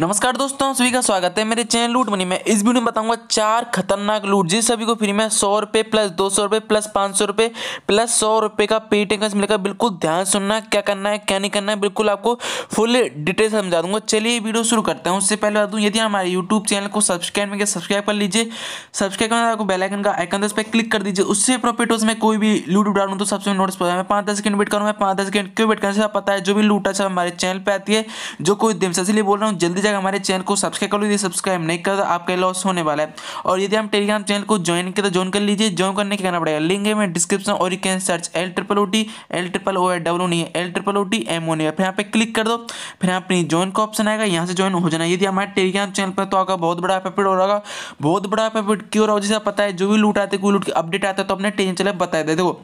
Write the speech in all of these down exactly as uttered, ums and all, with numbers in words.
नमस्कार दोस्तों, सभी का स्वागत है मेरे चैनल लूट मनी में। इस वीडियो में बताऊंगा चार खतरनाक लूट जिस सभी को फ्री में सौ रुपये प्लस दो सौ रुपये प्लस पाँच सौ रुपये प्लस सौ रुपये का पेटीएम कैश मिलेगा। बिल्कुल ध्यान सुनना, क्या करना है क्या नहीं करना है बिल्कुल आपको फुल डिटेल समझा दूंगा। चलिए वीडियो शुरू करते हैं। उससे पहले बता दूँ, यदि हमारे यूट्यूब चैनल को सब्सक्राइब करके सब्सक्राइब कर लीजिए। सब्सक्राइब करना आपको बेल आइकन का आइकन दस पर क्लिक कर दीजिए। उससे प्रॉफिट हो, मैं कोई भी लूट उड़ा दूँ तो सबसे नोटिस पड़ता है। मैं पाँच दस सेकंड वेट करूँगा, पाँच दस सेकंड क्यों वेट करने से पता है जो भी लूट अच्छा हमारे चैनल पर आती है जो कोई दिन से। इसलिए बोल रहा हूँ जल्दी जाकर हमारे चैनल को सब्सक्राइब कर लो। यदि सब्सक्राइब नहीं करता आपका लॉस होने वाला है। और यदि हम टेलीग्राम चैनल को ज्वाइन किया तो ज्वाइन कर लीजिए। ज्वाइन करने के करना पड़ेगा, लिंक है मैं डिस्क्रिप्शन। और you can search L triple O T L triple O W नहीं है, L triple O T M O नहीं है। फिर यहाँ पे क्लिक कर दो, फिर यहाँ अपनी ज्वाइन का ऑप्शन आएगा, यहाँ से ज्वाइन हो जाना। यदि हमारे टेलीग्राम चैनल पर तो आपका बहुत बड़ा प्रॉफिट हो रहा है, बहुत बड़ा प्रॉफिट क्यों रहा हो। जैसे पता है जो भी लूट आते कोई लूट की अपडेट आता है तो अपने टेलीग्राम चैनल बताया देते हो।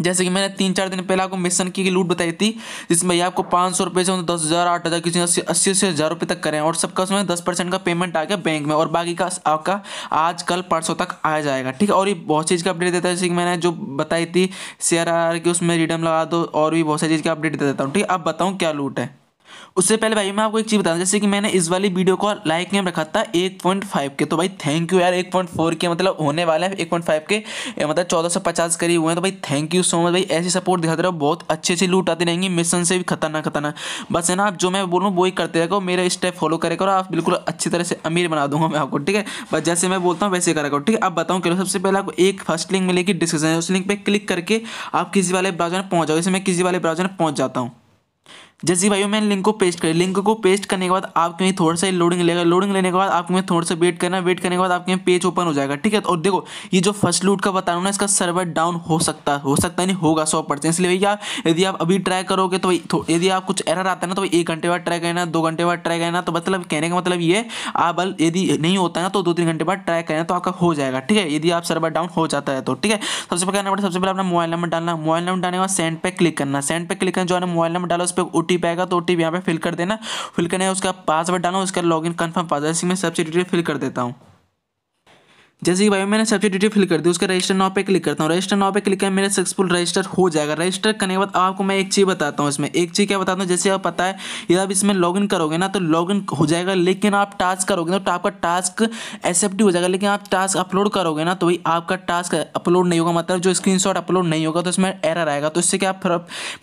जैसे कि मैंने तीन चार दिन पहले आपको मिशन की लूट बताई थी जिसमें ये आपको पाँच सौ रुपये से दस हज़ार आठ हज़ार किसी अस्सी अस्सी अस्सी हज़ार रुपये तक करें और सबका उसमें दस परसेंट का पेमेंट आ गया बैंक में और बाकी का आपका आज कल परसों तक आ जाएगा। ठीक है, और ये बहुत चीज़ का अपडेट देता है। जैसे कि मैंने जो बताई थी शेयर आर की उसमें रिडम लगा दो और भी बहुत सारी चीज़ का अपडेट दे देता हूँ। ठीक है, अब बताऊँ क्या लूट है। उससे पहले भाई मैं आपको एक चीज़ बताऊँ, जैसे कि मैंने इस वाली वीडियो को लाइक में रखा था एक पॉइंट फाइव के, तो भाई थैंक यू यार। एक पॉइंट फोर के मतलब होने वाले हैं, एक पॉइंट फाइव के मतलब चौदह सौ पचास करीब हुए हैं। तो भाई थैंक यू सो मच भाई, ऐसी सपोर्ट दिखाते रहो। बहुत अच्छी अच्छी लूट आती रहेंगी, मिशन से भी खतरनाक खतरनाक। बस है ना, आप जो मैं बोलूँ वो ही करते रहो, मेरा स्टेप फॉलो करे करो, आप बिल्कुल अच्छी तरह से अमीर बना दूंगा मैं आपको। ठीक है, बस जैसे मैं बोलता हूँ वैसे करा करो। ठीक है, आप बताऊँ करो। सबसे पहले आपको एक फर्स्ट लिंक मिलेगी डिस्क्रिप्शन, उस लिंक पर क्लिक करके आप किसी वाले ब्राउजर में पहुँच जाओ। जैसे मैं किसी वाले ब्राउजर में पहुँच जाता हूँ, जैसे भाई मैंने लिंक को पेस्ट करी, लिंक को पेस्ट करने के बाद आपके में थोड़ा सा लोडिंग लेगा, लोडिंग लेने के बाद आपके में थोड़ा सा वेट करना, वेट करने के बाद आपके में पेज ओपन हो जाएगा। ठीक है, और देखो ये जो फर्स्ट लूट का बता रहा हूँ ना, इसका सर्वर डाउन हो सकता हो सकता नहीं होगा सौ परसेंट। इसलिए भैया यदि आप अभी ट्राई करोगे तो भाई यदि आप कुछ एरर आता है ना तो भाई एक घंटे बाद ट्राई करना, दो घंटे बाद ट्राई करना। तो मतलब कहने का मतलब ये आप बल यदि नहीं होता है ना तो दो तीन घंटे बाद ट्राई करना तो आपका हो जाएगा। ठीक है, यदि आप सर्वर डाउन हो जाता है तो। ठीक है, सबसे पहले करना पड़ेगा, सबसे पहले अपना मोबाइल नंबर डालना, मोबाइल नंबर डालने के बाद सेंड पे क्लिक करना। सेंड पे क्लिक करना, जो आपने मोबाइल नंबर डाला उस पर ओ टी पी आएगा तो ओ टी पी यहाँ पे फिल कर देना। फिल करने उसका पासवर्ड डालना, उसका लॉगिन कंफर्म पासवर्ड। इसी में सबसे डिटेल फिल कर देता हूँ। जैसे कि भाई मैंने सबसे डिटेल फिल कर दी, उसका रजिस्टर नाव पे क्लिक करता हूँ। रजिस्टर नाव पे क्लिक कर मेरा सक्सेसफुल रजिस्टर हो जाएगा। रजिस्टर करने के बाद आपको मैं एक चीज़ बताता हूँ, इसमें एक चीज़ क्या बताता हूँ। जैसे आप पता है यदि आप इसमें लॉगिन करोगे ना तो लॉगिन हो जाएगा, लेकिन आप टास्क करोगे तो आपका टास्क एक्सेप्ट हो जाएगा। लेकिन आप टास्क अपलोड करोगे ना तो भाई आपका टास्क अपलोड नहीं होगा, मतलब जो स्क्रीनशॉट अपलोड नहीं होगा तो इसमें एरर आएगा। तो इससे क्या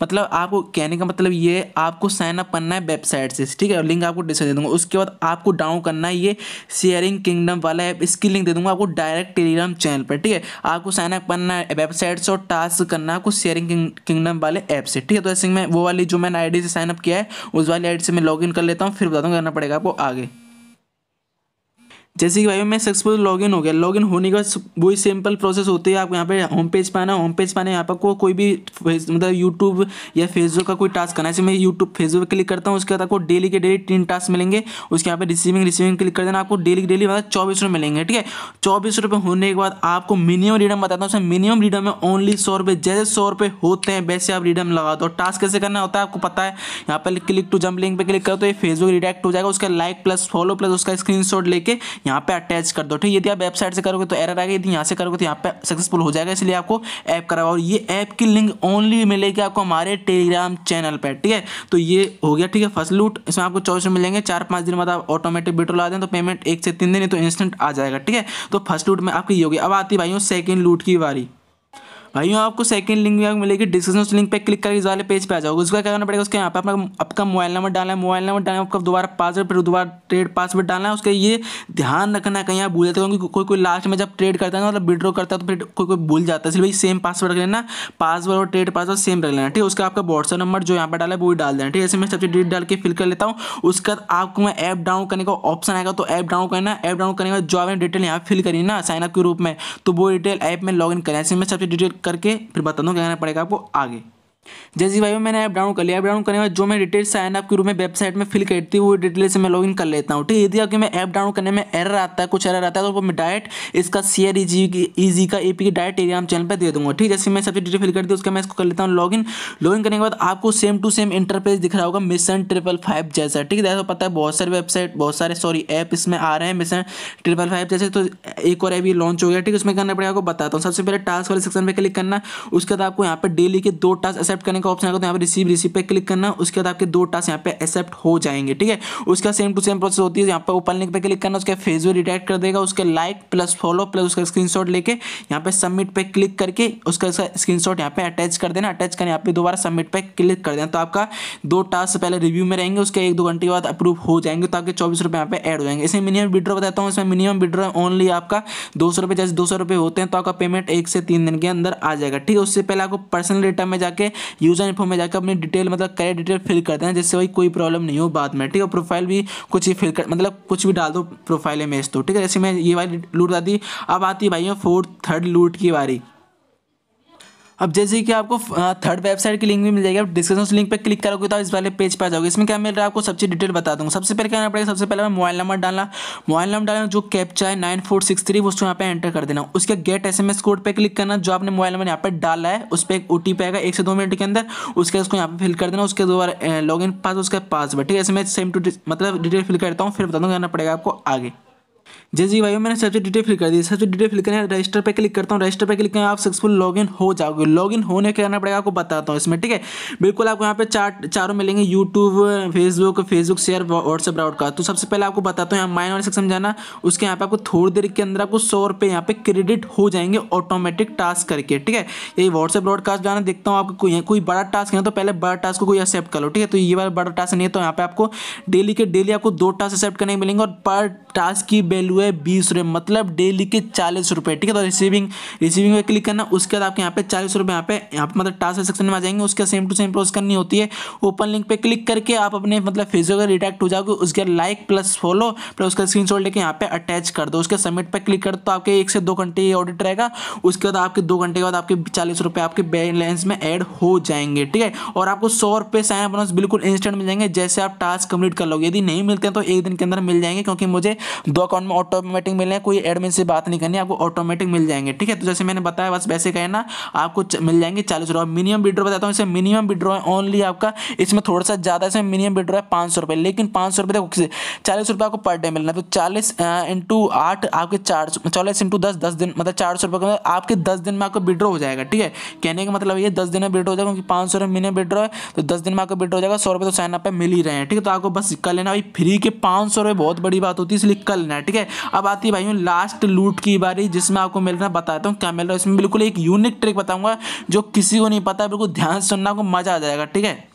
मतलब आपको कहने का मतलब ये आपको साइन अप करना है वेबसाइट से। ठीक है, लिंक आपको डिस्क्रिप्शन दे दूँगा। उसके बाद आपको डाउन करना है ये शेयरिंग किंगडम वाला ऐप, इसकी लिंक दे दूँगा आपको डायरेक्ट टेलीग्राम चैनल पर। ठीक है, आपको साइन अप करना है वेबसाइट से और टास्क करना है आपको शेयरिंग किंगडम वाले ऐप से। ठीक है, तो ऐसे मैं वो वाली जो मैंने आईडी से साइन अप किया है उस वाली आईडी से मैं लॉगिन कर लेता हूँ, फिर बता दूँगा करना पड़ेगा आपको आगे। जैसे कि भाई मैं सक्सेसफुल लॉगिन हो गया, लॉगिन होने का वही सिंपल प्रोसेस होती है। आपको यहाँ पे होम पेज पाना, होम पेज पाने यहाँ पर को कोई भी मतलब यूट्यूब या फेसबुक का कोई टास्क करना है। ऐसे मैं यूट्यूब फेसबुक पर क्लिक करता हूँ, उसके बाद आपको डेली के डेली तीन टास्क मिलेंगे। उसके यहाँ पे रिसीविंग रिसीविंग क्लिक कर देना, आपको डेली डेली मतलब चौबीस रुपये मिलेंगे। ठीक है, चौबीस रुपये होने के बाद आपको मिनिमम रिडम बताता हूँ। मिनिमम रिडम में ओनली सौ रुपये, जैसे सौ रुपये होते हैं वैसे आप रिडम लगा दो। टास्क कैसे करना होता है आपको पता है, यहाँ पर क्लिक टू जंप लिंक पर क्लिक करो तो ये फेसबुक रिडायरेक्ट हो जाएगा। उसका लाइक प्लस फॉलो प्लस उसका स्क्रीनशॉट लेके यहाँ पे अटैच कर दो। ठीक है, यदि आप वेबसाइट से करोगे तो एरर आएगा, यदि यहाँ से करोगे तो यहाँ पे सक्सेसफुल हो जाएगा। इसलिए आपको ऐप कराओ और ये ऐप की लिंक ओनली मिलेगी आपको हमारे टेलीग्राम चैनल पर। ठीक है, तो ये हो गया। ठीक है, फर्स्ट लूट, इसमें आपको चॉइस मिलेंगे। चार पाँच दिन बाद आप ऑटोमेटिक विड्रॉल आ दें तो पेमेंट एक से तीन दिन तो इंस्टेंट आ जाएगा। ठीक है, तो फर्स्ट लूट में आपकी ये होगी। अब आती भाइयों सेकेंड लूट की बारी। भाइयों आपको सेकंड लिंक भी मिलेगी डिस्क्रिप्शन, उस लिंक पे क्लिक करके इस वाले पेज पे आ जाओगे। उसका क्या करना पड़ेगा, उसके यहाँ पे अपना आपका मोबाइल नंबर डालना है, मोबाइल नंबर डालना है, आपका दोबारा पासवर्ड फिर दोबारा ट्रेड पासवर्ड डालना है। उसका ये ध्यान रखना कहीं आप भूल जाते हो, क्योंकि कोई कोई लास्ट में जब ट्रेड करता है ना मतलब विड्रॉ करता है तो फिर कोई कोई भूल जाता है। इसलिए भाई सेम पासवर्ड रख लेना, पासवर्ड और ट्रेड पासवर्ड सेम रख लेना। ठीक है, उसका आपका व्हाट्सअप नंबर जो यहाँ पर डाला है वो भी डाल देना। ठीक है, ऐसे मैं सबसे डिटेल डाल के फिल कर लेता हूँ। उसके बाद आपको मैं ऐप डाउन करने का ऑप्शन आएगा तो ऐप डाउन करना। ऐप डाउन करने के बाद जो आपने डिटेल यहाँ फिल करी ना साइनअप के रूप में तो वो डिटेल ऐप में लॉग इन करें। ऐसे मैं सबसे डिटेल करके फिर बता दूँ क्या करना पड़ेगा आपको आगे। जैसे भाई मैंने ऐप डाउन कर लिया, ऐप डाउन करने के बाद जो मैं डिटेल साइन अप के रूप में वेबसाइट में फिल करती हूँ वो डिटेल से मैं लॉगिन कर लेता हूँ। ठीक है, यदि आपके मैं ऐप डाउन करने में एरर आता है कुछ एरर आता है तो वो मैं डायरेक्ट इसका शेयर इजी इजी का एपी की डायरेक्ट टेलीग्राम चैनल पर दे दूँगा। ठीक है, जैसे मैं सबसे डिटेल फिल कर दी, उसका मैं इसको कर लेता हूँ लॉगिन। लॉगिन करने के बाद आपको सेम टू सेम इंटरफेस दिख रहा होगा मिशन ट्रिपल फाइव जैसा। ठीक है, पता है बहुत सारे वेबसाइट बहुत सारे सॉरी ऐप इसमें आ रहे हैं मिशन ट्रिपल फाइव जैसे, तो एक और ऐप ये लॉन्च हो गया। ठीक है, उसमें करना पड़ेगा आपको बताता हूँ। सबसे पहले टास्क वाले सेक्शन पर क्लिक करना, उसके बाद आपको यहाँ पर डेली के दो टास्क एक्सेप्ट करने का ऑप्शन आएगा तो यहाँ पर रिसीव रिसीव पे क्लिक करना। उसके बाद आपके दो टास्क यहाँ पे एक्सेप्ट हो जाएंगे, ठीक है। उसका सेम टू सेम प्रोसेस होती है, यहाँ पर ऊपर लिंक पे क्लिक करना, उसका फेसबुक रिडायरेक्ट कर देगा, उसके लाइक प्लस फॉलो प्लस उसका स्क्रीनशॉट लेके यहाँ पे सबमिट पे क्लिक करके उसका स्क्रीनशॉट यहाँ पे अटैच कर देना। अटैच करना यहाँ पे दोबारा सबमिट पे क्लिक कर देना। तो आपका दो टास्क पहले रिव्यू में रहेंगे, उसके एक दो घंटे के बाद अप्रूव हो जाएंगे, तो आपके चौबीस रुपये यहाँ पे ऐड हो जाएंगे। इसे मिनिमम विड्रॉ बताता हूँ, इसमें मिनिमम विड्रॉ ओनली आपका दो सौ रुपये, जैसे दो सौ रुपये होते हैं तो आपका पेमेंट एक से तीन दिन के अंदर आ जाएगा, ठीक है। उससे पहले आपको पर्सनल डेटा में जाके यूजर इन्फो में जाकर अपनी डिटेल मतलब करेक्ट डिटेल फिल करते हैं, जिससे वही कोई प्रॉब्लम नहीं हो बाद में, ठीक है। प्रोफाइल भी कुछ ही फिल कर मतलब कुछ भी डाल दो प्रोफाइल में इस, तो ठीक है। जैसे मैं ये वाली लूट बता दी, अब आती है भाइयों फोर्थ थर्ड लूट की बारी। अब जैसे कि आपको थर्ड वेबसाइट की लिंक भी मिल जाएगी, आप डिस्क्रिप्शन उस लिंक पर क्लिक करोगे तो आप इस वाले पेज पर आ जाओगे। इसमें क्या मिल रहा है आपको सबसे डिटेल बता दूँगा। सबसे पहले क्या करना पड़ेगा, सबसे पहले मैं मोबाइल नंबर डालना, मोबाइल नंबर डालना जो कैप्चा है नाइन फोर सिक्स थ्री उसको यहाँ पे एंटर कर देना। उसके get S M S code पर क्लिक करना, जो आपने मोबाइल नंबर यहाँ पर डाला है उस पर एक ओ टी पी आएगा एक से दो मिनट के अंदर, उसके उसको यहाँ पर फिल कर देना। उसके दोबारा लॉग इन पास उसका पासवर्ड, ठीक है। ऐसे मैं सेम टू मतलब डिटेल फिल करता हूँ, फिर बता दूँगा करना पड़ेगा आपको आगे। जैसे ही भाई मैंने सबसे डिटेल फिल कर दी, सबसे डिटेल फिल करने रजिस्टर पे क्लिक करता हूँ। रजिस्टर पे क्लिक करें आप सक्सेसफुल लॉगिन हो जाओगे। लॉगिन होने के करना पड़ेगा आपको बताता हूँ इसमें, ठीक है। बिल्कुल आपको यहाँ पे चार चारों मिलेंगे, YouTube Facebook Facebook share WhatsApp broadcast. तो सबसे पहले आपको बताता हूँ यहाँ माइन वाले सेक्शन जाना, उसके यहाँ पे आपको थोड़ी देर के अंदर आपको सौ रुपये यहाँ पे क्रेडिट हो जाएंगे ऑटोमेटिक टास्क करके, ठीक है। यही व्हाट्सएप ब्रॉडकास्ट जाना, देखता हूँ आपको कोई बड़ा टास्क है तो पहले बड़ा टास्क को कोई एक्सेप्ट कर लो, ठीक है। तो ये वाला बड़ा टास्क नहीं है, तो यहाँ पे आपको डेली के डेली आपको दो टास्क एक्सेप्ट करने मिलेंगे और पर टास्क की वैल्यू है बीस रुपये, मतलब डेली के चालीस रुपये, ठीक है। तो रिसीविंग रिसीविंग पे क्लिक करना, उसके बाद आपके यहाँ पे चालीस रुपये यहाँ पे यहाँ पे मतलब टास्क सेक्शन में आ जाएंगे। उसका सेम टू सेम प्रोसेस करनी होती है, ओपन लिंक पे क्लिक करके आप अपने मतलब फेसबुक रिडायरेक्ट हो जाओगे। उसके लाइक प्लस फॉलो प्लस उसका स्क्रीनशॉट लेके यहाँ पे अटैच कर दो, उसके सबमिट पे क्लिक कर दो, तो आपके एक से दो घंटे ये ऑडिट रहेगा। उसके बाद आपके दो घंटे के बाद आपके चालीस रुपये आपके बैलेंस में ऐड हो जाएंगे, ठीक है। और आपको सौ रुपये साइन बोनस बिल्कुल इंस्टेंट मिल जाएंगे जैसे आप टास्क कंप्लीट कर लोगे। यदि नहीं मिलते हैं तो एक दिन के अंदर मिल जाएंगे, क्योंकि मुझे दो अकाउंट में ऑटोमेटिक मिले हैं, कोई एडमिन से बात नहीं करनी, आपको ऑटोमेटिक मिल जाएंगे, ठीक है। तो जैसे मैंने बताया बस वैसे कहना, आपको मिल जाएंगे चालीस रुपये। मिनिमम विड्रॉ बताता हूँ, इसमें मिनिमम विड्रॉ है ओनली आपका, इसमें थोड़ा सा ज़्यादा इसमें मिनिमम विड्रॉ है पाँच सौ रुपये, लेकिन पाँच सौ रुपये देखो चालीस रुपये आपको पर डे मिलना, तो चालीस इंटू आठ आपके चार सौ चालीस इंटू दस दस दिन मतलब चार सौ रुपये आपके दस दिन में आपको विड्रॉ हो जाएगा, ठीक है। कहने का मतलब ये दस दिन में विड्रॉ हो जाएगा, क्योंकि पाँच सौ रुपये मिनिमम विड्रॉ है तो दस दिन में आपको विड्रॉ हो जाएगा। सौ रुपये तो साइन अप पे मिल ही रहे हैं, ठीक है। तो आपको बस कर लेना भाई, फ्री के पाँच सौ रुपये बहुत बड़ी बात होती है, इसलिए कर लेना, ठीक है। अब आती है भाइयों लास्ट लूट की बारी, जिसमें आपको मिल रहा है बताता हूँ क्या मिल रहा है। इसमें बिल्कुल एक यूनिक ट्रिक बताऊंगा जो किसी को नहीं पता, बिल्कुल ध्यान से सुनना, आपको मजा आ जाएगा, ठीक है।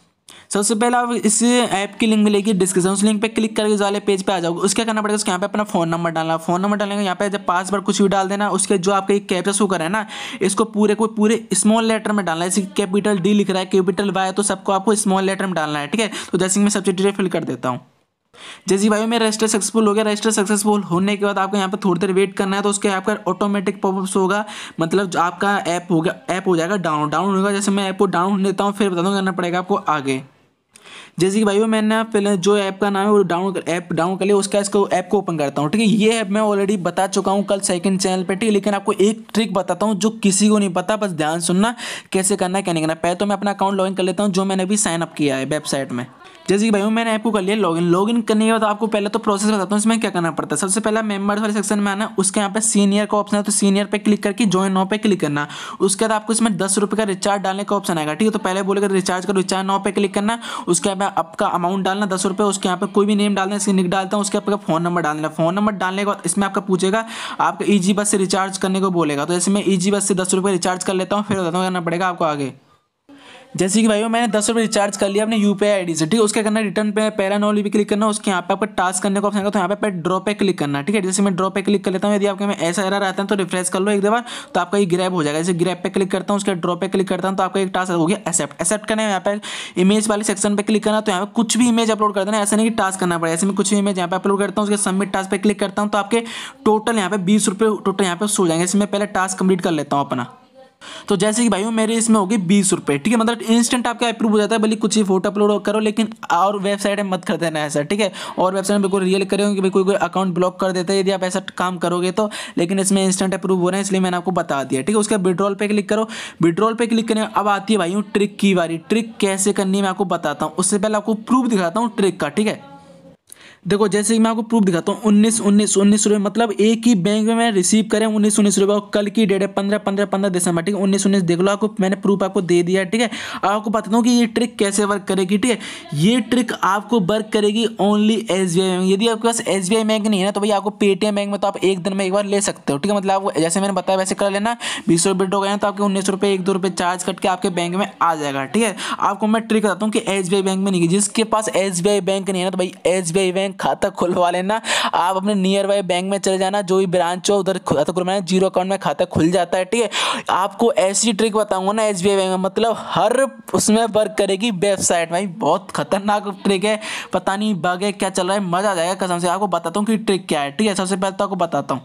सबसे पहले आप इस ऐप की लिंक मिलेगी डिस्क्रिप्शन, उस लिंक पे क्लिक करके इस वाले पेज पे आ जाओगे। उसका करना पड़ेगा, उसके यहाँ पे अपना फोन नंबर डालना, फोन नंबर डालेंगे यहाँ पे, जब पासवर्ड कुछ भी डाल देना। उसके जो आपका एक कैप्चा शो कर रहा है ना, इसको पूरे को पूरे स्मॉल लेटर में डालना है। जैसे कैपिटल डी लिख रहा है, कैपिटल वाई, तो सबको आपको स्मॉल लेटर में डालना है, ठीक है। तो जैसे मैं सबसे डिटेल फिल कर देता हूँ। जैसे भाई मेरा रजिस्टर सक्सेसफुल हो गया, रजिस्टर सक्सेसफुल होने के बाद आपको यहाँ पर थोड़ी देर वेट करना है, तो उसके आपका ऑटोमेटिक पॉपअप्स होगा, मतलब जो आपका ऐप होगा ऐप हो जाएगा डाउन डाउन होगा। जैसे मैं ऐप को डाउन लेता हूँ, फिर बता दूँगा करना पड़ेगा आपको आगे। जैसे कि भाई मैंने पहले जो ऐप का नाम है वो डाउन ऐप डाउन कर लिया, उसका इसको ऐप को ओपन करता हूँ, ठीक है। ये ऐप मैं ऑलरेडी बता चुका हूँ कल सेकंड चैनल पे, ठीक है। लेकिन आपको एक ट्रिक बताता हूँ जो किसी को नहीं पता, बस ध्यान सुनना कैसे करना है क्या नहीं करना। पहले तो मैं अपना अकाउंट लॉगिन कर लेता हूँ जो मैंने अभी साइन अप किया है वेबसाइट में। जैसे कि भाई मैंने ऐप को कर लिया लॉगिन, लॉगिन करने के बाद आपको पहले तो प्रोसेस बताता हूँ इसमें क्या करना पड़ता है। सबसे पहले मेम्बर्स वाले सेक्शन में आना, उसके यहाँ पे सीनियर का ऑप्शन है, तो सीनियर पर क्लिक करके ज्वाइन नाउ पे क्लिक करना। उसके बाद आपको इसमें दस रुपये का रिचार्ज डालने का ऑप्शन आएगा, ठीक है। तो पहले बोलेगा रिचार्ज करो, रिचार्ज नाउ पे क्लिक करना। उसके यहाँ पे आपका अमाउंट डालना दस रुपये, उसके यहाँ पे कोई भी नेम डालना, इसकी निक डालता हूँ। उसके आपका फोन नंबर डालना, फोन नंबर डालने के बाद इसमें आपका पूछेगा आपका ईजी बस से रिचार्ज करने को बोलेगा। तो जैसे मैं ईजी बस से दस रुपये रिचार्ज कर लेता हूँ, फिर बताता हूँ करना पड़ेगा आपको आगे। जैसे कि भाइयों मैंने दस रुपये रिचार्ज कर लिया अपने U P I I D से, ठीक है। उसका करना रिटर्न पे पैरा नॉली भी क्लिक करना, उसके यहाँ पे आपको टास्क करने का ऑप्शन है, तो यहाँ पे ड्रॉ पे क्लिक करना, ठीक है। जैसे मैं ड्रॉ पे क्लिक कर लेता हूँ, यदि आपके में ऐसा एरर आता है तो रिफ्रेश कर लो एक बार, तो आपका ये ग्रैब हो जाएगा। जैसे ग्रैब पे क्लिक करता हूँ, उसके ड्रॉ पे क्लिक करता हूँ, तो आपका एक टास्क हो गया एक्सेप्ट। एक्सेप्ट करना है यहाँ पे इमेज वाले सेक्शन पे क्लिक करना, तो यहाँ पे कुछ भी इमेज अपलोड कर देना, ऐसा नहीं कि टास्क करना पड़े। ऐसे में कुछ भी इमेज यहाँ पे अपलोड करता हूँ, उसके सबमिट टास्क पे क्लिक करता हूँ, तो आपके टोटल यहाँ पे बीस रुपये टोटल यहाँ पे सो जाएंगे। इसमें पहले टास्क कंप्लीट कर लेता हूँ अपना। तो जैसे कि भाइयों मेरे इसमें हो गए बीस रुपये, ठीक है। मतलब इंस्टेंट आपका अप्रूव हो जाता है, भले कुछ ही फोटो अपलोड करो, लेकिन और वेबसाइट में मत कर देना ऐसा, ठीक है। और वेबसाइट में कोई रियल करेंगे कि कोई कोई अकाउंट ब्लॉक कर देता है यदि आप ऐसा काम करोगे तो, लेकिन इसमें इंस्टेंट अप्रूव हो रहे हैं इसलिए मैंने आपको बता दिया, ठीक है। उसके विड्रॉल पर क्लिक करो, विड्रॉल पर क्लिक करें। अब आती है भाइयों ट्रिक की बारी, ट्रिक कैसे करनी मैं आपको बताता हूँ। उससे पहले आपको प्रूफ दिखाता हूँ ट्रिक का, ठीक है। देखो जैसे कि मैं आपको प्रूफ दिखाता हूँ उन्नीस उन्नीस उन्नीस रुपये, मतलब एक ही बैंक में मैं रिसीव करें उन्नीस उन्नीस रुपये। और कल की डेट है पंद्रह पंद्रह पंद्रह दिसंबर, ठीक है उन्नीस उन्नीस देख लो, आपको मैंने प्रूफ आपको दे दिया। ठीक है आपको बताता हूँ कि ये ट्रिक कैसे वर्क करेगी। ठीक है ये ट्रिक आपको वर्क करेगी only S B I bank. यदि आपके पास एस बी आई बैंक नहीं है ना तो भैया आपको पेटीएम बैंक में तो आप एक दिन में एक बार ले सकते हो। ठीक है मतलब आप जैसे मैंने बताया वैसे कर लेना, बीस रुपये हो गए तो आपके उन्नीस रुपये एक दो रुपये चार्ज कट के आपके बैंक में आ जाएगा। ठीक है आपको मैं ट्रिक बताता हूँ कि एस बी आई बैंक में नहीं, जिसके पास एस बी आई बैंक नहीं है ना तो भाई एस बी आई बैंक खाता खुलवा लेना। आप अपने नियर बाई बैंक में चले जाना, जो भी ब्रांच हो उधर खाता खुलवाना, जीरो अकाउंट में खाता खुल जाता है। ठीक है आपको ऐसी ट्रिक बताऊंगा ना एस बी आई बैंक में, मतलब हर उसमें वर्क करेगी वेबसाइट। भाई बहुत खतरनाक ट्रिक है, पता नहीं बागे क्या चल रहा है, मजा आ जाएगा कसम से। आपको बताता हूँ कि ट्रिक क्या है। ठीक है सबसे पहले तो आपको बताता हूँ,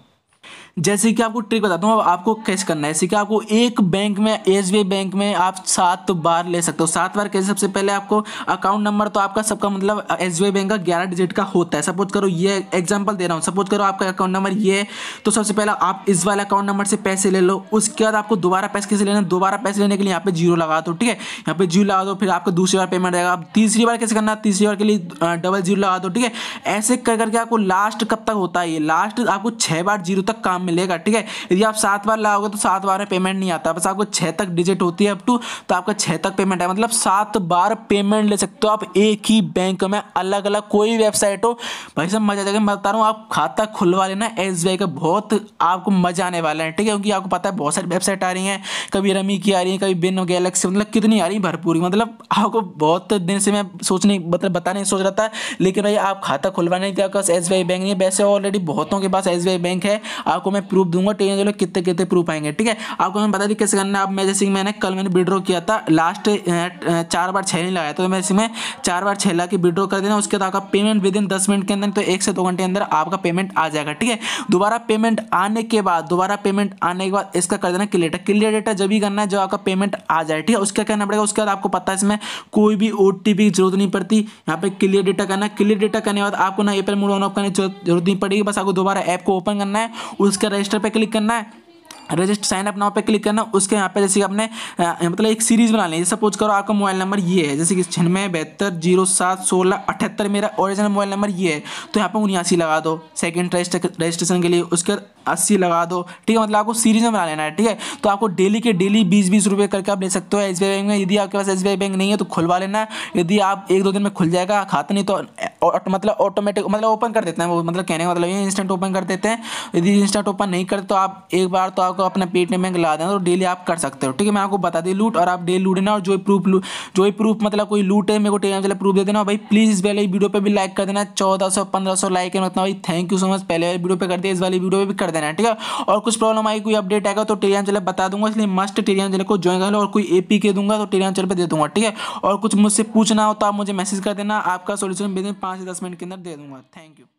जैसे कि आपको ट्रिक बताता हूँ अब आपको कैसे करना है। जैसे कि आपको एक बैंक में एस बी आई बैंक में आप सात बार ले सकते हो। सात बार कैसे? सबसे पहले आपको अकाउंट नंबर तो आपका सबका मतलब एस बी आई बैंक का ग्यारह डिजिट का होता है। सपोज करो ये एग्जांपल दे रहा हूँ, सपोज करो आपका अकाउंट नंबर ये है, तो सबसे पहले आप इस वाले अकाउंट नंबर से पैसे ले लो। उसके बाद आपको दोबारा पैसे कैसे लेना, दोबारा पैसे लेने के लिए यहाँ पे जीरो लगा दो। ठीक है यहाँ पे जीरो लगा दो, फिर आपको दूसरी बार पेमेंट आएगा। आप तीसरी बार कैसे करना, तीसरी बार के लिए डबल जीरो लगा दो। ठीक है ऐसे कर करके आपको लास्ट कब तक होता है, ये लास्ट आपको छः बार जीरो तक काम मिलेगा। ठीक है यदि आप सात बार लाओगे तो सात बार में पेमेंट नहीं आता, बस आपको छः तक डिजिट होती है अप टू, तो आपका छः तक पेमेंट है। मतलब सात बार पेमेंट ले सकते हो आप एक ही बैंक में, अलग अलग कोई वेबसाइट हो। भाई साहब मजा आ जाएगा, मैं बता रहा हूँ आप खाता खुलवा लेना एस बी आई का, बहुत आपको मजा आने वाला है। ठीक है क्योंकि आपको पता है बहुत सारी वेबसाइट आ रही हैं, कभी रमी की आ रही है, कभी बिन गैलेक्सी, मतलब कितनी आ रही है भरपूरी। मतलब आपको बहुत दिन से मैं सोचने मतलब बताने सोच रहा था, लेकिन भाई आप खाता खुलवाने के पास एस बी आई बैंक नहीं है। वैसे ऑलरेडी बहुतों के पास एस बी आई बैंक है, आपको मैं प्रूफ दूंगा। ठीक है चलो कितने कितने प्रूफ आएंगे। ठीक है आपको मैं बता दी कैसे करना है। अब मैं जैसे कि मैंने कल मैंने विड्रॉ किया था, लास्ट चार बार छः नहीं लगाया, तो मैं इसमें चार बार छः ला के विड्रॉ कर देना। उसके बाद आपका पेमेंट विद इन दस मिनट के अंदर, तो एक से दो घंटे अंदर आपका पेमेंट आ जाएगा। ठीक है दोबारा पेमेंट आने के बाद दोबारा पेमेंट आने के बाद इसका कर देना क्लियर डेटा। क्लियर डेटा जब भी करना है जब आपका पेमेंट आ जाए। ठीक है उसका करना पड़ेगा। उसके बाद आपको पता है इसमें कोई भी ओ टी पी की जरूरत नहीं पड़ती, यहाँ पे क्लियर डेटा करना। क्लियर डेटा करने के बाद आपको ना एयरप्लेन मोड ऑन ऑफ करने की जरूरत नहीं पड़ेगी, बस आपको दोबारा ऐप को ओपन करना है, उसका रजिस्टर पे क्लिक करना है, रजिस्टर साइन अप नाउ पे क्लिक करना। उसके यहाँ पे जैसे कि आपने मतलब एक सीरीज़ बना ली। सपोज करो आपका मोबाइल नंबर ये है, जैसे कि छियानवे बहत्तर जीरो सात सोलह अठहत्तर मेरा ओरिजिनल मोबाइल नंबर ये है, तो यहाँ पे उन्यासी लगा दो सेकंड रजिस्ट्रेशन के लिए, उसके बाद अस्सी लगा दो। ठीक है मतलब आपको सीरीज में बना लेना है। ठीक है तो आपको डेली के डेली बीस बीस रुपये करके आप ले सकते हो एस बी आई बैंक में। यदि आपके पास एस बी आई बैंक नहीं है तो खुलवा लेना, यदि आप एक दो दिन में खुल जाएगा खाता, नहीं तो मतलब ऑटोमेटिक मतलब ओपन कर देते हैं वो, मतलब कहने का मतलब ये इंस्टेंट ओपन कर देते हैं। यदि इंस्टेंट ओपन नहीं करते तो आप एक बार तो को अपना पेटीएम बैंक ला देना, तो डेली आप कर सकते हो। ठीक है मैं आपको बता दी लूट, और आप डेली लूट लेना। और जो प्रूफ जो ही प्रूफ मतलब कोई लूट है मेरे को टेलीग्राम चैनल प्रूफ दे देना। और भाई प्लीज़ इस वाली वीडियो पे भी लाइक कर देना, चौदह सौ पंद्रह सौ लाइक है मतलब। भाई थैंक यू सो मच, पहले वाली वीडियो पे कर दिया, इस वाली वीडियो पे भी कर देना। ठीक है और कुछ प्रॉब्लम आई कोई अपडेट आएगा तो टेलीग्राम चैनल बता दूंगा, इसलिए मस्ट टेलीग्राम चैनल को ज्वाइन कर लो। और कोई एपीके दूंगा तो टेलीग्राम चैनल पर दे दूंगा। ठीक है और कुछ मुझसे पूछना हो तो आप मुझे मैसेज कर देना, आपका सोल्यूशन विदिन पाँच से दस मिनट के अंदर दे दूंगा। Thank you.